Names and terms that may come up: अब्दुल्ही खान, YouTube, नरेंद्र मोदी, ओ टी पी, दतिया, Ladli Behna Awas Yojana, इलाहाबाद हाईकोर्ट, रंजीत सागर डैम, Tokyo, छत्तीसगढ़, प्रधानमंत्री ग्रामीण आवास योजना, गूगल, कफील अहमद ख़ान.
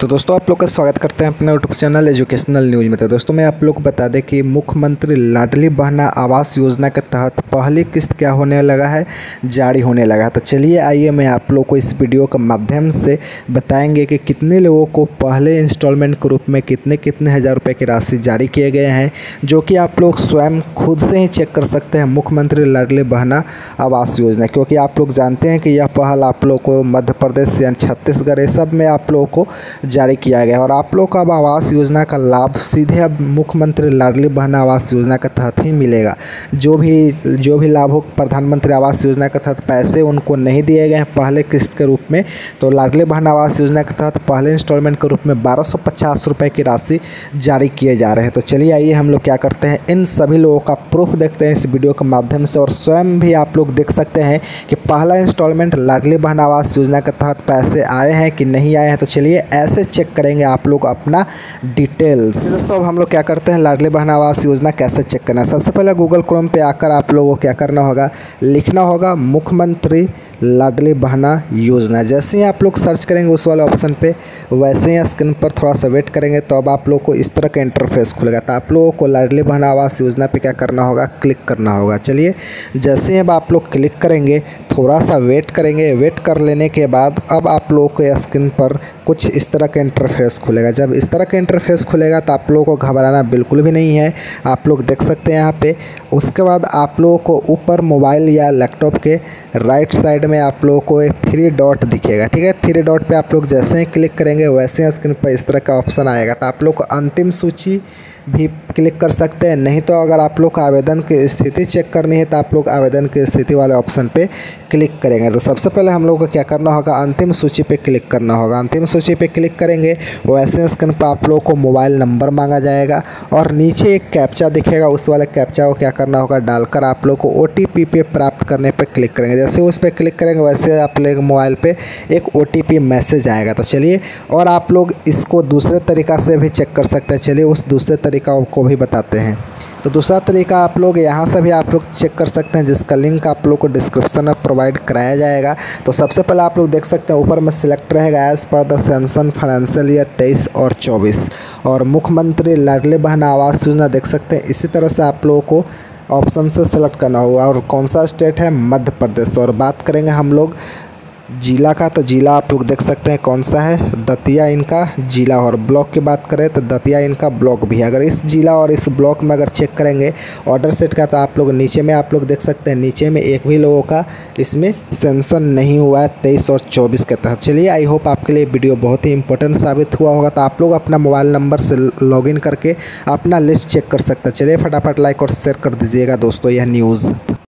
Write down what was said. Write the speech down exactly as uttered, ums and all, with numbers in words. तो दोस्तों आप लोग का स्वागत करते हैं अपने यूट्यूब चैनल एजुकेशनल न्यूज़ में। तो दोस्तों मैं आप लोग को बता दें कि मुख्यमंत्री लाडली बहना आवास योजना के तहत पहली किस्त क्या होने लगा है, जारी होने लगा है। तो चलिए आइए मैं आप लोग को इस वीडियो के माध्यम से बताएंगे कि कितने लोगों को पहले इंस्टॉलमेंट के रूप में कितने कितने हज़ार रुपये की राशि जारी किए गए हैं, जो कि आप लोग स्वयं खुद से ही चेक कर सकते हैं मुख्यमंत्री लाडली बहना आवास योजना। क्योंकि आप लोग जानते हैं कि यह पहल आप लोग को मध्य प्रदेश या छत्तीसगढ़ सब में आप लोगों को जारी किया गया और आप लोग का अब आवास योजना का लाभ सीधे अब मुख्यमंत्री लाडली बहना आवास योजना के तहत ही मिलेगा। जो भी जो भी लाभुक प्रधानमंत्री आवास योजना के तहत पैसे उनको नहीं दिए गए हैं पहले किस्त के रूप में, तो लाडली बहना आवास योजना के तहत पहले इंस्टॉलमेंट के रूप में बारह सौ पचास रुपये की राशि जारी किए जा रहे हैं। तो चलिए आइए हम लोग क्या करते हैं, इन सभी लोगों का प्रूफ देखते हैं इस वीडियो के माध्यम से और स्वयं भी आप लोग देख सकते हैं कि पहला इंस्टॉलमेंट लाडली बहना आवास योजना के तहत पैसे आए हैं कि नहीं आए हैं। तो चलिए ऐसे चेक करेंगे आप लोग अपना डिटेल्स। दोस्तों अब हम लोग क्या करते हैं, लाडली बहना आवास योजना कैसे चेक करना है। सबसे पहले गूगल क्रोम पे आकर आप लोगों को क्या करना होगा, लिखना होगा मुख्यमंत्री लाडली बहना योजना। जैसे ही आप लोग सर्च करेंगे उस वाले ऑप्शन पे, वैसे ही स्क्रीन पर थोड़ा सा वेट करेंगे तो अब आप लोग को इस तरह का इंटरफेस खुलेगा। तो आप लोगों को लाडली बहना आवास योजना पे क्या करना होगा, क्लिक करना होगा। चलिए जैसे ही अब आप लोग क्लिक करेंगे, थोड़ा सा वेट करेंगे, वेट कर लेने के बाद अब आप लोगों को स्क्रीन पर कुछ इस तरह का इंटरफेस खुलेगा। जब इस तरह का इंटरफेस खुलेगा तो आप लोगों को घबराना बिल्कुल भी नहीं है, आप लोग देख सकते हैं यहाँ पे। उसके बाद आप लोगों को ऊपर मोबाइल या लैपटॉप के राइट साइड में आप लोगों को एक थ्री डॉट दिखेगा, ठीक है। थ्री डॉट पे आप लोग जैसे ही क्लिक करेंगे वैसे ही स्क्रीन पर इस तरह का ऑप्शन आएगा। तो आप लोग को अंतिम सूची भी क्लिक कर सकते हैं, नहीं तो अगर आप लोग का आवेदन की स्थिति चेक करनी है तो आप लोग आवेदन की स्थिति वाले ऑप्शन पे क्लिक करेंगे। तो सबसे पहले हम लोगों को क्या करना होगा, अंतिम सूची पे क्लिक करना होगा। अंतिम सूची पे क्लिक करेंगे वैसे स्क्रीन पर आप लोगों को मोबाइल नंबर मांगा जाएगा और नीचे एक कैप्चा दिखेगा, उस वाले कैप्चा को क्या करना होगा, डालकर आप लोग को ओ टी पी पे प्राप्त करने पर क्लिक करेंगे। जैसे उस पर क्लिक करेंगे वैसे आप लोग मोबाइल पर एक ओ टी पी मैसेज आएगा। तो चलिए, और आप लोग इसको दूसरे तरीका से भी चेक कर सकते हैं, चलिए उस दूसरे तरीका को भी बताते हैं। तो दूसरा तरीका आप लोग यहाँ से भी आप लोग चेक कर सकते हैं, जिसका लिंक आप लोग को डिस्क्रिप्शन में प्रोवाइड कराया जाएगा। तो सबसे पहले आप लोग देख सकते हैं ऊपर में सिलेक्ट रहेगा as per the sanction financial year तेईस और चौबीस और मुख्यमंत्री लाडली बहना आवास योजना देख सकते हैं। इसी तरह से आप लोगों को ऑप्शन से सेलेक्ट करना होगा और कौन सा स्टेट है, मध्य प्रदेश। और बात करेंगे हम लोग जिला का, तो जिला आप लोग देख सकते हैं कौन सा है, दतिया इनका जिला। और ब्लॉक की बात करें तो दतिया इनका ब्लॉक भी है। अगर इस जिला और इस ब्लॉक में अगर चेक करेंगे ऑर्डर सेट का, तो आप लोग नीचे में आप लोग देख सकते हैं नीचे में एक भी लोगों का इसमें सेंशन नहीं हुआ है तेईस और चौबीस के तहत। चलिए आई होप आपके लिए वीडियो बहुत ही इंपॉर्टेंट साबित हुआ होगा। तो आप लोग अपना मोबाइल नंबर से लॉग इन करके अपना लिस्ट चेक कर सकते हैं। चलिए फटाफट लाइक और शेयर कर दीजिएगा दोस्तों यह न्यूज़।